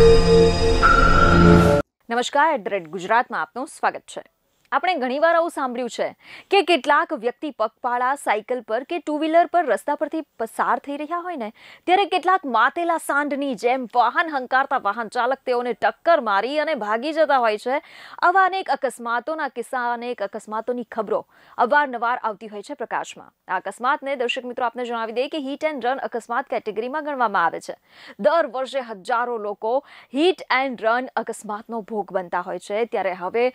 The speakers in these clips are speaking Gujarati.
નમસ્કાર @ ગુજરાતમાં આપનું સ્વાગત છે। આપણે ઘણીવાર આવું સાંભળ્યું છે કે કેટલાક વ્યક્તિ પગપાળા સાયકલ પર કે ટુ વ્હીલર પર રસ્તા પરથી પસાર થઈ રહ્યા હોય ને ત્યારે કેટલાક માતેલા સાંઢની જેમ વાહન હંકારતા વાહન ચાલક તેઓને ટક્કર મારી અને ભાગી જતા હોય છે। આવા અનેક અકસ્માતોના કિસ્સા અનેક અકસ્માતોની ખબરો અવારનવાર આવતી હોય છે પ્રકાશમાં। આ અકસ્માતને દર્શક મિત્રો આપને જણાવી દઈએ કે હિટ એન્ડ રન અકસ્માત કેટેગરીમાં ગણવામાં આવે છે। દર વર્ષે હજારો લોકો હિટ એન્ડ રન અકસ્માતનો ભોગ બનતા હોય છે। ત્યારે હવે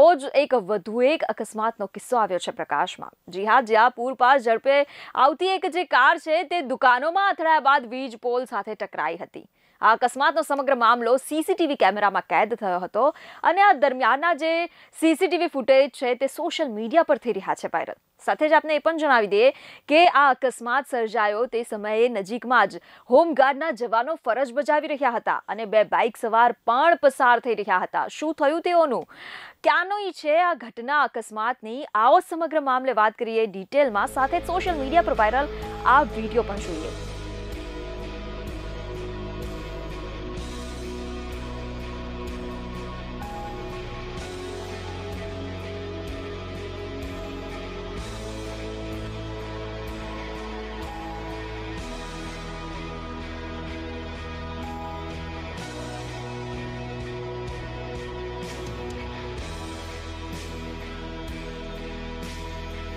આવો જ એક વધુ એક અકસ્માતનો કિસ્સો આવ્યો છે પ્રકાશમાં। જી હા, જ્યાં પૂરપાર ઝડપે આવતી એક જે કાર છે તે દુકાનોમાં અથડાયા બાદ વીજ પોલ સાથે ટકરાઈ હતી। આ અકસ્માતનો સમગ્ર મામલો સીસીટીવી કેમેરામાં કેદ થયો હતો અને આ દરમિયાનના જે સીસીટીવી ફૂટેજ છે તે સોશિયલ મીડિયા પર થઈ રહ્યા છે વાયરલ। સાથે જ આપને એ પણ જણાવી દઈએ કે આ અકસ્માત સર્જાયો તે સમયે નજીકમાં જ હોમગાર્ડના જવાનો ફરજ બજાવી રહ્યા હતા અને બે બાઇક સવાર પણ પસાર થઈ રહ્યા હતા। શું થયું તેઓનું, ક્યાંનો છે આ ઘટના અકસ્માતની, આવો સમગ્ર મામલે વાત કરીએ ડિટેલમાં, સાથે સોશિયલ મીડિયા પર વાયરલ આ વિડીયો પણ જોઈએ।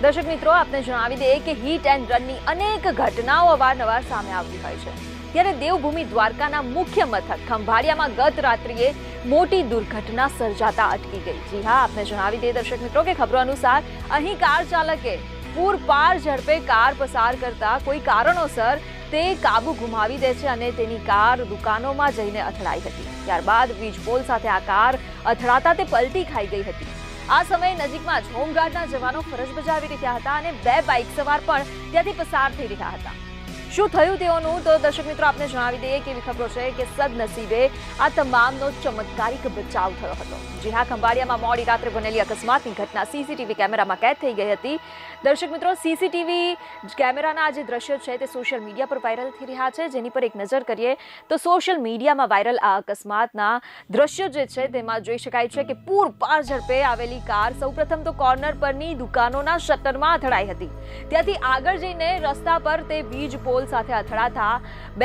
दर्शक मित्रों आपने जणावी दिए कि हीट एंड रन अनेक घटनाओं अवारनवार सामे आवती होय छे। त्यारे देवभूमि द्वारकाना मुख्य मथक खंभाड़ियामां गत रात्रिए मोटी दुर्घटना सर्जाता अटकी गई। जी हाँ, आपने जणावी दिए दर्शक मित्रों के खबरों अनुसार अहीं कार चालके पूरपार झड़पे कार पसार करता कोई कारणोसर તે કાબુ ગુમાવી દે છે અને તેની કાર દુકાનોમાં જઈને અથડાઈ હતી। ત્યારબાદ વીજપોલ સાથે આ કાર અથડાતા તે પલટી ખાઈ ગઈ હતી। આ સમયે નજીકમાં જ હોમગાર્ડના જવાનો ફરજ બજાવી રહ્યા હતા અને બે બાઇક સવાર પણ ત્યાંથી પસાર થઈ રહ્યા હતા। શું થયું તેઓનું તો દર્શક મિત્રો આપને જણાવી દઈએ કે એવી ખબરો છે કે સદનસીબે આ તમામનો ચમત્કારિક બચાવ થયો હતો। જી હા, ખંભાળિયામાં મોડી રાત્રે બનેલી અકસ્માતની ઘટના સીસીટીવી કેમેરામાં કેદ થઈ ગઈ હતી। દર્શક મિત્રો સીસીટીવી કેમેરાના જે દ્રશ્યો છે તે સોશિયલ મીડિયા પર વાયરલ થઈ રહ્યા છે, જેની પર એક નજર કરીએ તો સોશિયલ મીડિયામાં વાયરલ આ અકસ્માતના દ્રશ્યો જે છે તેમાં જોઈ શકાય છે કે પૂરપાર ઝડપે આવેલી કાર સૌપ્રથમ તો કોર્નર પરની દુકાનોના શટરમાં અથડાઈ હતી। ત્યાંથી આગળ જઈને રસ્તા પર તે વીજ પોલ સાથે અથડાતા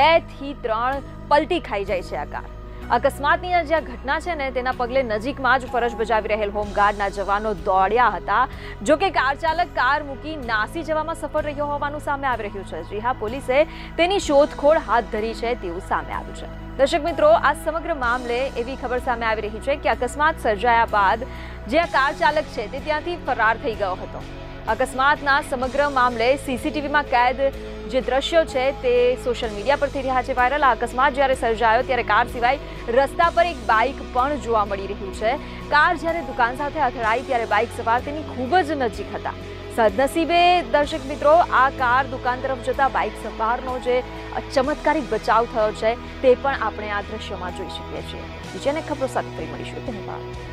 2 થી 3 પલટી ખાઈ જાય છે આ કાર। અકસ્માતની જે ઘટના છે ને તેના પગલે નજીકમાં જ ફરજ બજાવી રહેલ હોમગાર્ડના જવાનો દોડ્યા હતા, જો કે કાર ચાલક કાર મૂકી નાસી જવામાં સફળ રહ્યો હોવાનું સામે આવી રહ્યું છે। જી હા, પોલીસે તેની શોધખોળ હાથ ધરી છે તેવું સામે આવ્યું છે। દર્શક મિત્રો આ સમગ્ર મામલે એવી ખબર સામે આવી રહી છે કે અકસ્માત સર્જાયા બાદ જે કાર ચાલક છે તે ત્યાંથી ફરાર થઈ ગયો હતો। અકસ્માતના સમગ્ર મામલે સીસીટીવીમાં કેદ જે દ્રશ્યો છે તે સોશિયલ મીડિયા પર થઈ રહ્યા છે વાયરલ। આ અકસ્માત જ્યારે સર્જાયો ત્યારે કાર સિવાય રસ્તા પર એક બાઇક પણ જોવા મળી રહ્યું છે। કાર જ્યારે દુકાન સાથે અથડાઈ ત્યારે બાઇક સવાર તેની ખૂબ જ નજીક હતા। સદનસીબે દર્શક મિત્રો આ કાર દુકાન તરફ જતા બાઇક સવારનો જે ચમત્કારિક બચાવ થયો છે તે પણ આપણે આ દ્રશ્યોમાં જોઈ શકીએ છીએ। બીજાને ખબરો સાથે ફરી મળીશું, ધન્યવાદ।